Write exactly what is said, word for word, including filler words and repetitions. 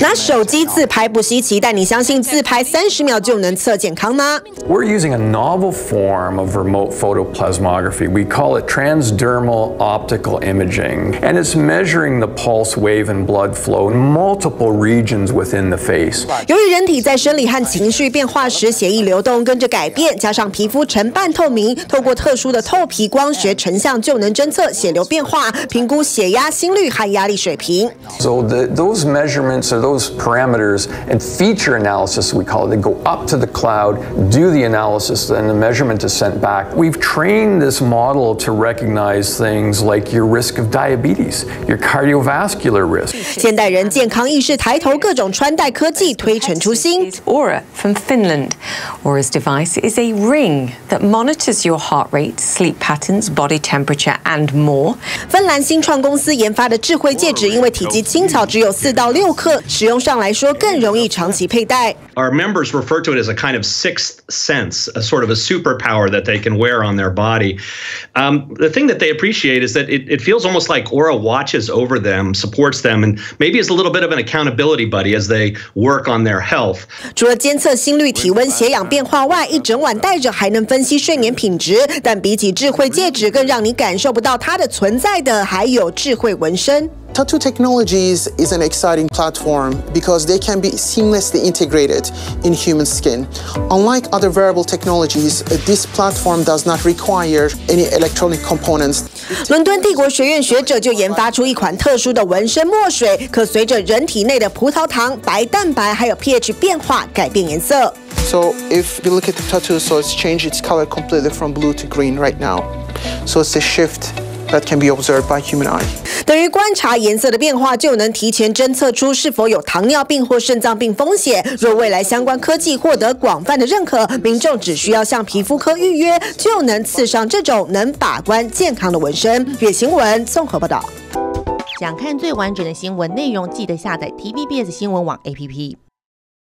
拿手机自拍不稀奇，但你相信自拍三十秒就能测健康吗 ？We're using a novel form of remote photoplasmography. We call it transdermal optical imaging, and it's measuring the pulse wave and blood flow in multiple regions within the face. 由于人体在生理和情绪变化时，血液流动跟着改变，加上皮肤呈半透明，透过特殊的透皮光学成像就能侦测血流变化，评估血压、心率和压力水平。So the, those measurements are those parameters and feature analysis we call it. They go up to the cloud, do the analysis, then the measurement is sent back. We've trained this model to recognize things like your risk of diabetes, your cardiovascular risk. 现代人健康意识抬头，各种穿戴科技推陈出新。Oura from Finland. Oura's device is a ring that monitors your heart rate, sleep patterns, body temperature, and more. 芬兰新创公司研发的智慧戒指，因为体积轻巧，只有四到六克，使用上来说更容易长期佩戴。Our members refer to it as a kind of sixth sense, a sort of a superpower that they can wear on their body. Um, the thing that they appreciate is that it, it feels almost like Oura watches over them, supports them, and maybe is a little bit of an accountability buddy as they work on their health. 除了监测心率、体温、血氧变化外，一整晚戴着还能分析睡眠品质。但比起智慧戒指，更让你感受不到它的存在的，还有智慧纹身。 Tattoo Technologies is an exciting platform because they can be seamlessly integrated in human skin. Unlike other wearable technologies, this platform does not require any electronic components. 伦敦帝国学院学者就研发出一款特殊的纹身墨水，可随着人体内的葡萄糖、白蛋白还有 pH 变化改变颜色。So if you look at the tattoo, so it's changed its color completely from blue to green right now. So it's a shift that can be observed by human eye. 等于观察颜色的变化，就能提前侦测出是否有糖尿病或肾脏病风险。若未来相关科技获得广泛的认可，民众只需要向皮肤科预约，就能刺上这种能把关健康的纹身。月新闻综合报道。想看最完整的新闻内容，记得下载 T V B S 新闻网 A P P。